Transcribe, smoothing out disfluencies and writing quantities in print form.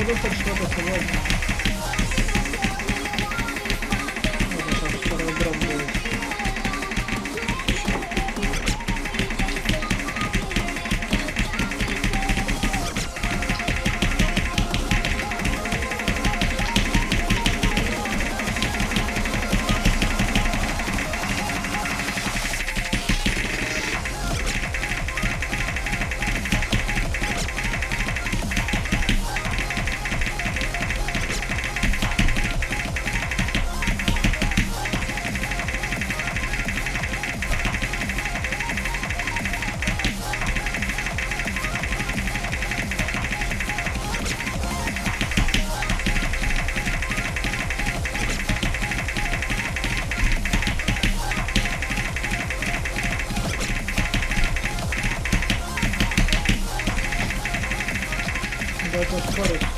That's what it is.